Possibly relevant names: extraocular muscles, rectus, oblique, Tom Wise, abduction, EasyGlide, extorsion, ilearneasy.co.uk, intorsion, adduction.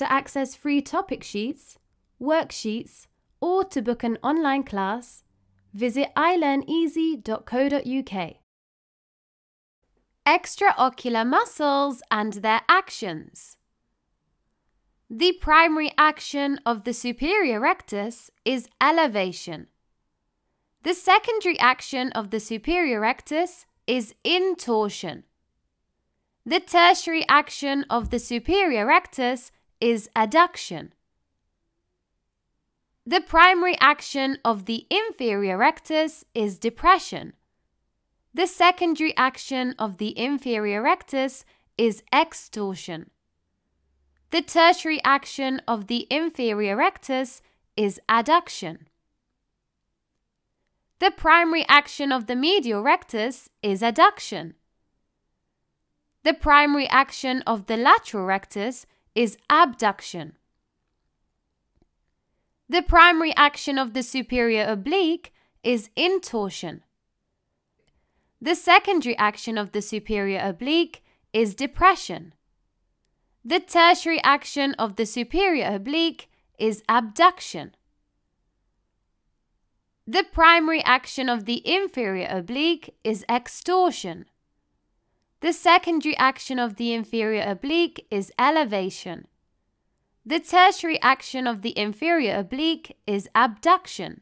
To access free topic sheets, worksheets, or to book an online class, visit ilearneasy.co.uk. Extraocular muscles and their actions. The primary action of the superior rectus is elevation. The secondary action of the superior rectus is intorsion. The tertiary action of the superior rectus is adduction. The primary action of the inferior rectus is depression. The secondary action of the inferior rectus is extorsion. The tertiary action of the inferior rectus is adduction. The primary action of the medial rectus is adduction. The primary action of the lateral rectus is abduction. The primary action of the superior oblique is intorsion. The secondary action of the superior oblique is depression. The tertiary action of the superior oblique is abduction. The primary action of the inferior oblique is extorsion. The secondary action of the inferior oblique is elevation. The tertiary action of the inferior oblique is abduction.